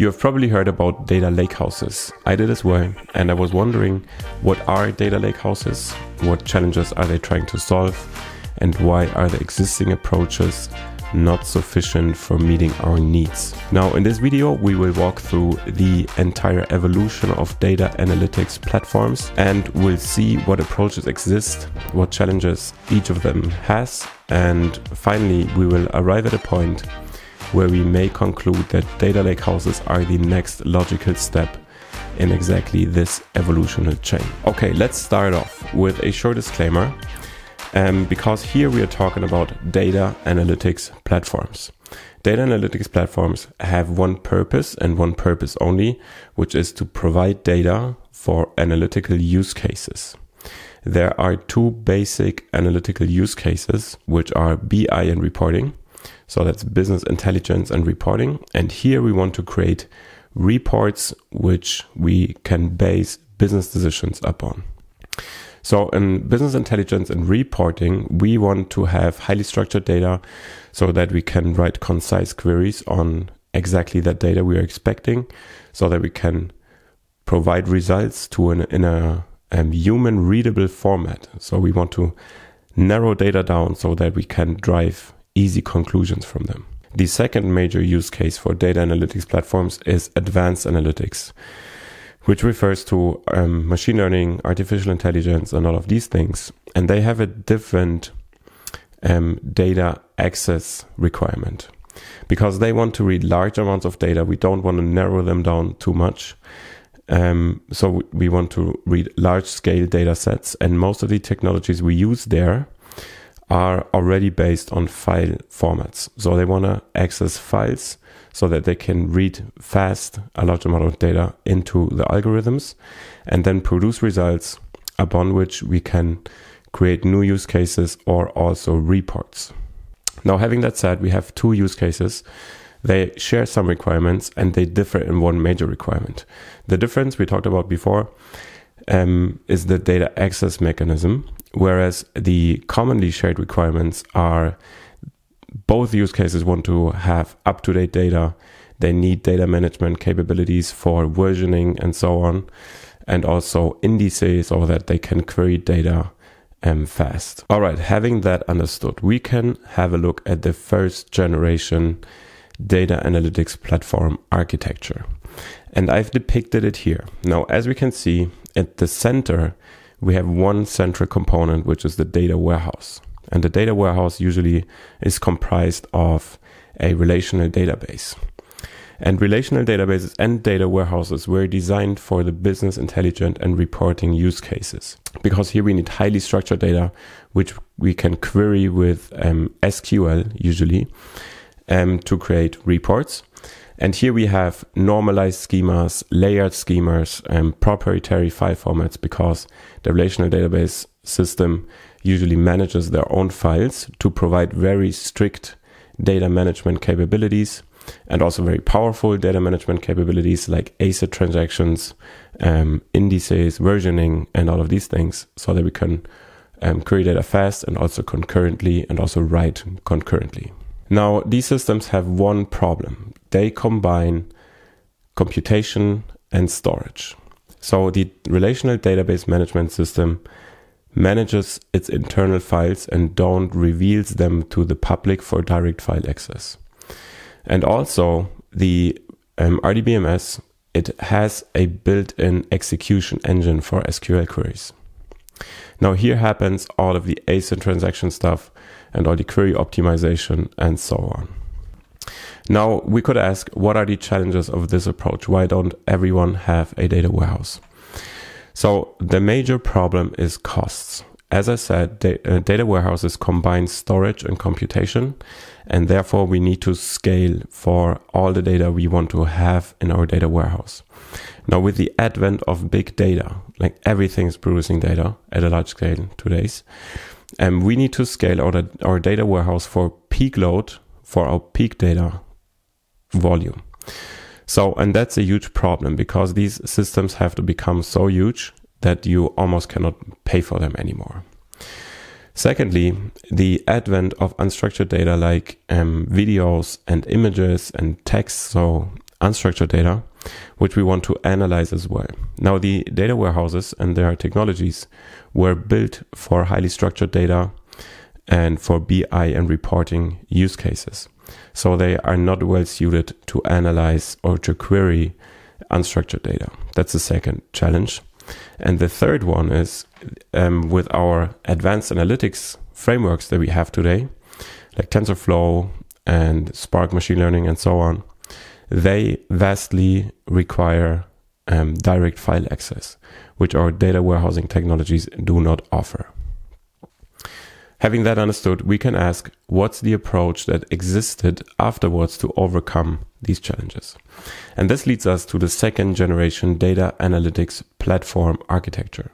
You have probably heard about data lakehouses. I did as well, and I was wondering, what are data lakehouses? What challenges are they trying to solve? And why are the existing approaches not sufficient for meeting our needs? Now, in this video, we will walk through the entire evolution of data analytics platforms, and we'll see what approaches exist, what challenges each of them has, and finally, we will arrive at a point where we may conclude that data lakehouses are the next logical step in exactly this evolutionary chain. Okay, let's start off with a short disclaimer, because here we are talking about data analytics platforms. Data analytics platforms have one purpose and one purpose only, which is to provide data for analytical use cases. There are two basic analytical use cases, which are BI and reporting. So that's business intelligence and reporting. And here we want to create reports which we can base business decisions upon. So in business intelligence and reporting, we want to have highly structured data so that we can write concise queries on exactly that data we are expecting, so that we can provide results to in a human readable format. So we want to narrow data down so that we can drive easy conclusions from them. The second major use case for data analytics platforms is advanced analytics, which refers to machine learning, artificial intelligence, and all of these things. And they have a different data access requirement because they want to read large amounts of data. We don't want to narrow them down too much. So we want to read large scale data sets. And most of the technologies we use there are already based on file formats. So they want to access files so that they can read fast a large amount of data into the algorithms and then produce results upon which we can create new use cases or also reports. Now, having that said, we have two use cases. They share some requirements and they differ in one major requirement. The difference we talked about before is the data access mechanism, whereas the commonly shared requirements are both use cases want to have up-to-date data. They need data management capabilities for versioning and so on, and also indices so that they can query data fast. All right, having that understood, we can have a look at the first generation data analytics platform architecture. And I've depicted it here. Now, as we can see, at the center, we have one central component, which is the data warehouse. And the data warehouse usually is comprised of a relational database. And relational databases and data warehouses were designed for the business intelligence and reporting use cases, because here we need highly structured data, which we can query with SQL usually to create reports. And here we have normalized schemas, layered schemas, and proprietary file formats, because the relational database system usually manages their own files to provide very strict data management capabilities and also very powerful data management capabilities like ACID transactions, indices, versioning, and all of these things, so that we can query data fast and also concurrently, and also write concurrently. Now, these systems have one problem. They combine computation and storage. So the relational database management system manages its internal files and don't reveals them to the public for direct file access. And also the RDBMS, it has a built-in execution engine for SQL queries. Now here happens all of the ACID transaction stuff and all the query optimization and so on. Now we could ask, what are the challenges of this approach? Why don't everyone have a data warehouse? So the major problem is costs. As I said, data warehouses combine storage and computation, and therefore we need to scale for all the data we want to have in our data warehouse. Now, with the advent of big data, like everything is producing data at a large scale nowadays, and we need to scale our data warehouse for peak load, for our peak data volume. So, and that's a huge problem, because these systems have to become so huge that you almost cannot pay for them anymore. Secondly, the advent of unstructured data like videos and images and text, so unstructured data, which we want to analyze as well. Now, the data warehouses and their technologies were built for highly structured data and for BI and reporting use cases. So they are not well suited to analyze or to query unstructured data. That's the second challenge. And the third one is with our advanced analytics frameworks that we have today, like TensorFlow and Spark Machine Learning and so on, they vastly require direct file access, which our data warehousing technologies do not offer. Having that understood, we can ask, what's the approach that existed afterwards to overcome these challenges? And this leads us to the second generation data analytics platform architecture.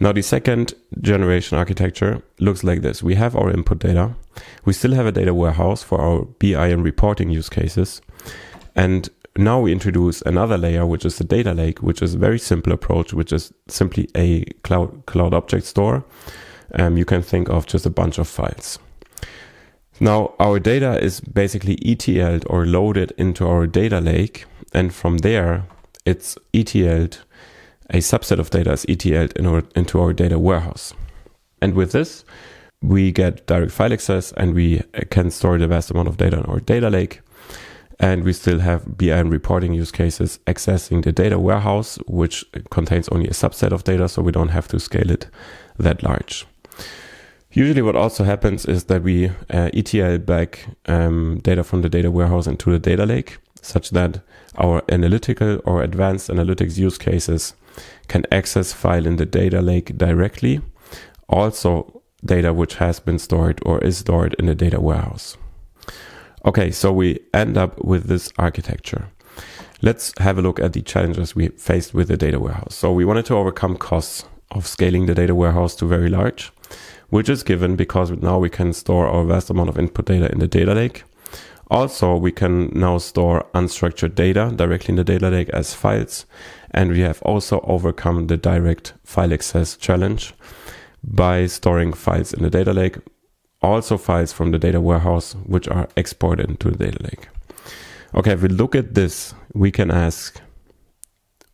Now, the second generation architecture looks like this. We have our input data. We still have a data warehouse for our BI and reporting use cases. And now we introduce another layer, which is the data lake, which is a very simple approach, which is simply a cloud object store. You can think of just a bunch of files. Now, our data is basically ETL'd or loaded into our data lake. And from there, it's ETL'd. A subset of data is ETL'd into our data warehouse. And with this, we get direct file access and we can store the vast amount of data in our data lake. And we still have BI and reporting use cases accessing the data warehouse, which contains only a subset of data, so we don't have to scale it that large. Usually what also happens is that we ETL back data from the data warehouse into the data lake, such that our analytical or advanced analytics use cases can access file in the data lake directly, also data which has been stored or is stored in the data warehouse. Okay, so we end up with this architecture. Let's have a look at the challenges we faced with the data warehouse. So we wanted to overcome costs of scaling the data warehouse to very large, which is given because now we can store our vast amount of input data in the data lake. Also, we can now store unstructured data directly in the data lake as files. And we have also overcome the direct file access challenge by storing files in the data lake, also files from the data warehouse, which are exported into the data lake. Okay, if we look at this, we can ask,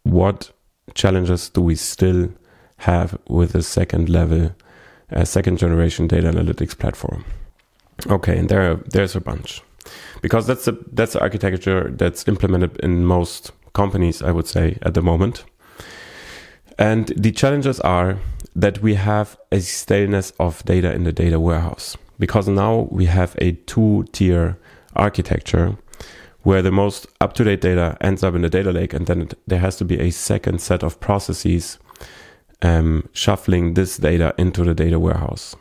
what challenges do we still have with the second generation data analytics platform? Okay, and there's a bunch. Because that's the architecture that's implemented in most companies, I would say, at the moment. And the challenges are that we have a staleness of data in the data warehouse, because now we have a two-tier architecture where the most up-to-date data ends up in the data lake, and then there has to be a second set of processes shuffling this data into the data warehouse.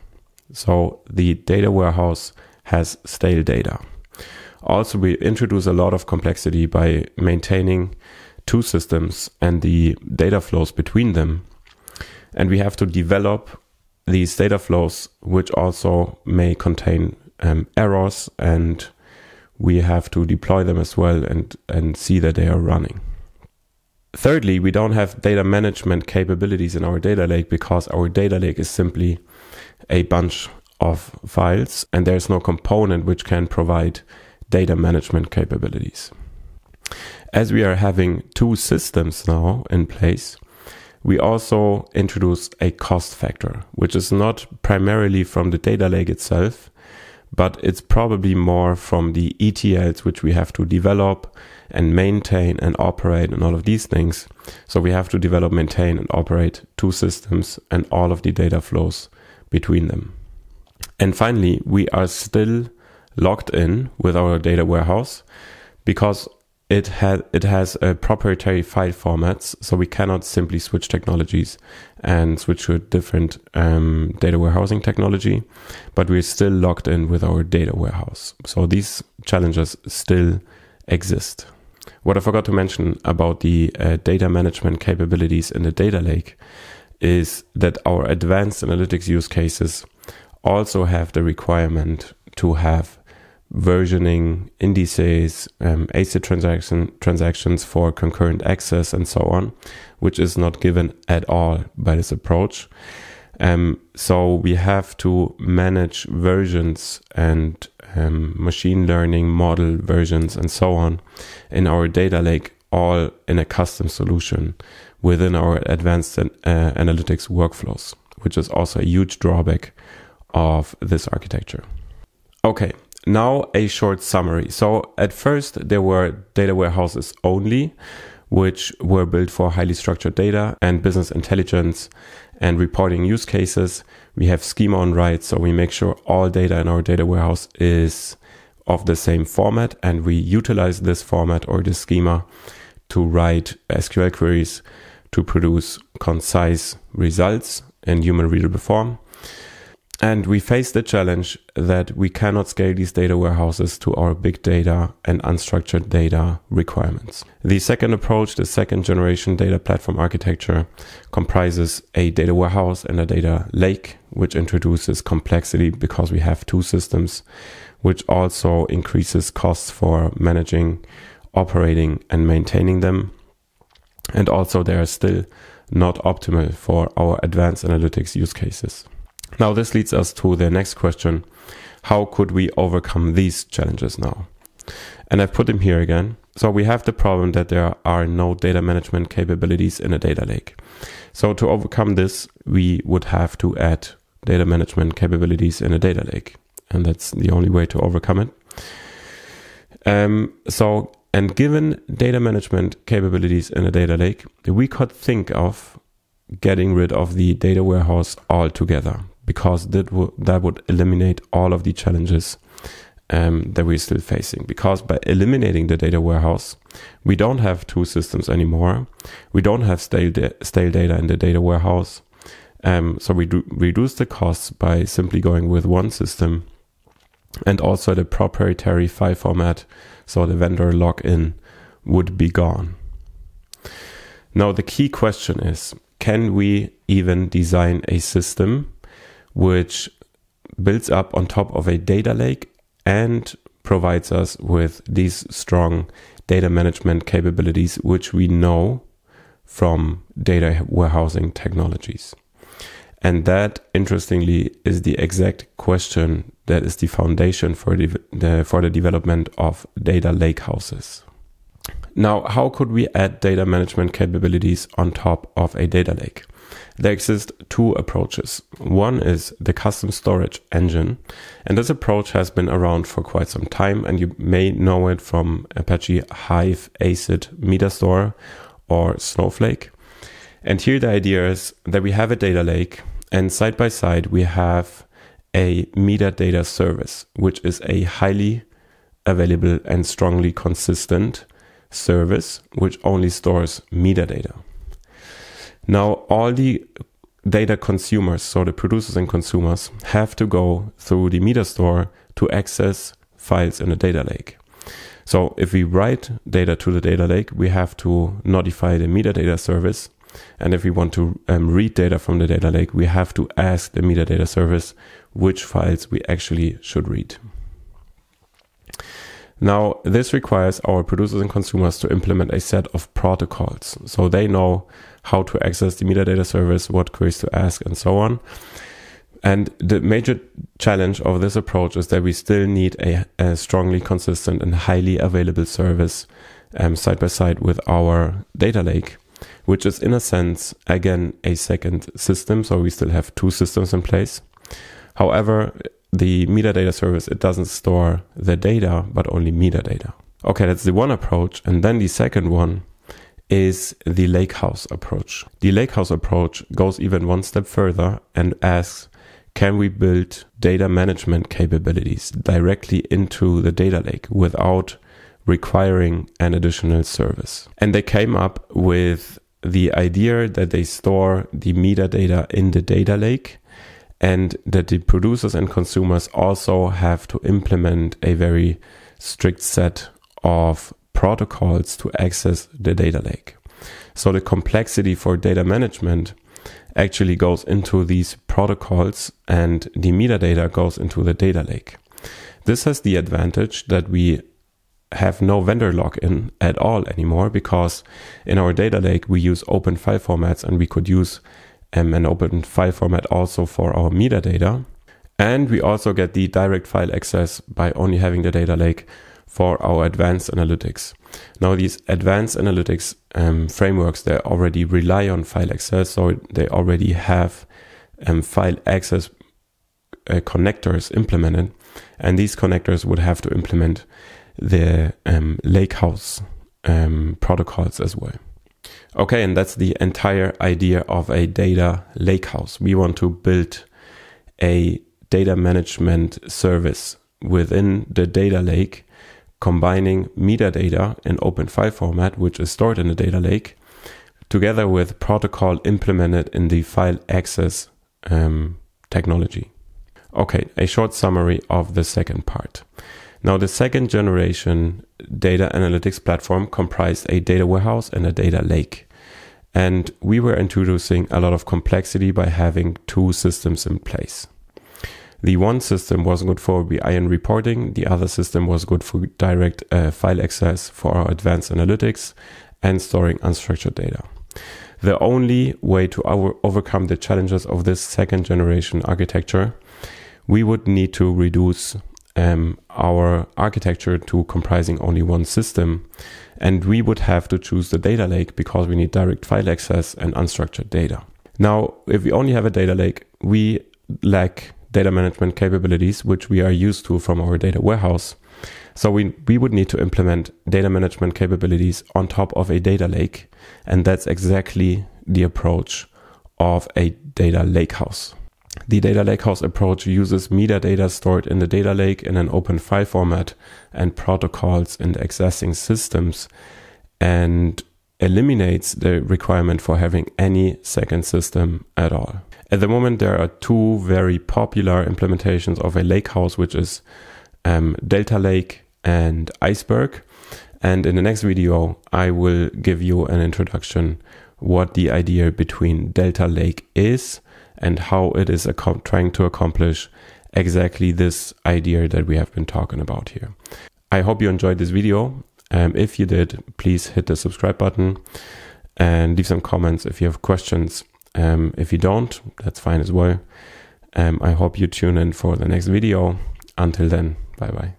So the data warehouse has stale data. Also, we introduce a lot of complexity by maintaining two systems and the data flows between them. And we have to develop these data flows, which also may contain errors, and we have to deploy them as well and see that they are running. Thirdly, we don't have data management capabilities in our data lake, because our data lake is simply a bunch of files and there's no component which can provide data management capabilities. As we are having two systems now in place, we also introduce a cost factor, which is not primarily from the data lake itself, but it's probably more from the ETLs which we have to develop and maintain and operate and all of these things. So we have to develop, maintain and operate two systems and all of the data flows between them. And finally, we are still locked in with our data warehouse because it has a proprietary file formats, so we cannot simply switch technologies and switch to a different data warehousing technology, but we're still locked in with our data warehouse. So these challenges still exist. What I forgot to mention about the data management capabilities in the data lake is that our advanced analytics use cases also have the requirement to have versioning, indices, ACID transactions for concurrent access and so on, which is not given at all by this approach. So we have to manage versions and machine learning model versions and so on in our data lake, all in a custom solution within our advanced analytics workflows, which is also a huge drawback of this architecture. Okay, now a short summary. So at first there were data warehouses only, which were built for highly structured data and business intelligence and reporting use cases. We have schema on write, so we make sure all data in our data warehouse is of the same format, and we utilize this format or this schema to write SQL queries to produce concise results in human readable form. And we face the challenge that we cannot scale these data warehouses to our big data and unstructured data requirements. The second approach, the second generation data platform architecture, comprises a data warehouse and a data lake, which introduces complexity because we have two systems, which also increases costs for managing, operating, and maintaining them. And also they are still not optimal for our advanced analytics use cases. Now this leads us to the next question. How could we overcome these challenges now? And I've put them here again. So we have the problem that there are no data management capabilities in a data lake. So to overcome this, we would have to add data management capabilities in a data lake. And that's the only way to overcome it. And given data management capabilities in a data lake, we could think of getting rid of the data warehouse altogether, because that would eliminate all of the challenges that we're still facing. Because by eliminating the data warehouse, we don't have two systems anymore. We don't have stale data in the data warehouse. So we reduce the costs by simply going with one system, and also the proprietary file format, so the vendor login, would be gone. Now the key question is, can we even design a system which builds up on top of a data lake and provides us with these strong data management capabilities, which we know from data warehousing technologies? And that, interestingly, is the exact question that is the foundation for the development of data lake houses. Now, how could we add data management capabilities on top of a data lake? There exist two approaches. One is the custom storage engine, and this approach has been around for quite some time, and you may know it from Apache Hive, ACID, Metastore, or Snowflake. And here the idea is that we have a data lake, and side by side we have a metadata service, which is a highly available and strongly consistent service which only stores metadata. Now all the data consumers, so the producers and consumers, have to go through the Metastore to access files in the data lake. So if we write data to the data lake, we have to notify the metadata service, and if we want to read data from the data lake, we have to ask the metadata service which files we actually should read. Now, this requires our producers and consumers to implement a set of protocols, so they know how to access the metadata service, what queries to ask, and so on. And the major challenge of this approach is that we still need a strongly consistent and highly available service side by side with our data lake, which is, in a sense, again, a second system. So we still have two systems in place. However, the metadata service, it doesn't store the data, but only metadata. Okay, that's the one approach. And then the second one is the lakehouse approach. The lakehouse approach goes even one step further and asks, can we build data management capabilities directly into the data lake without requiring an additional service? And they came up with the idea that they store the metadata in the data lake, and that the producers and consumers also have to implement a very strict set of protocols to access the data lake. So the complexity for data management actually goes into these protocols, and the metadata goes into the data lake. This has the advantage that we have no vendor lock-in at all anymore, because in our data lake we use open file formats, and we could use an open file format also for our metadata. And we also get the direct file access by only having the data lake for our advanced analytics. Now these advanced analytics frameworks, they already rely on file access, so they already have file access connectors implemented, and these connectors would have to implement the lakehouse protocols as well. Okay, and that's the entire idea of a data lakehouse. We want to build a data management service within the data lake, combining metadata in open file format, which is stored in the data lake, together with protocol implemented in the file access technology. Okay, a short summary of the second part. Now, the second generation data analytics platform comprised a data warehouse and a data lake. And we were introducing a lot of complexity by having two systems in place. The one system was good for BI and reporting. The other system was good for direct file access for our advanced analytics and storing unstructured data. The only way to overcome the challenges of this second generation architecture, we would need to reduce our architecture to comprising only one system, and we would have to choose the data lake because we need direct file access and unstructured data. Now, if we only have a data lake, we lack data management capabilities, which we are used to from our data warehouse. So we would need to implement data management capabilities on top of a data lake, and that's exactly the approach of a data lakehouse. The data lakehouse approach uses metadata stored in the data lake in an open file format and protocols in the accessing systems, and eliminates the requirement for having any second system at all. At the moment, there are two very popular implementations of a lakehouse, which is Delta Lake and Iceberg. And in the next video, I will give you an introduction what the idea between Delta Lake is and how it is trying to accomplish exactly this idea that we have been talking about here. I hope you enjoyed this video. If you did, please hit the subscribe button and leave some comments if you have questions. If you don't, that's fine as well. I hope you tune in for the next video. Until then, bye-bye.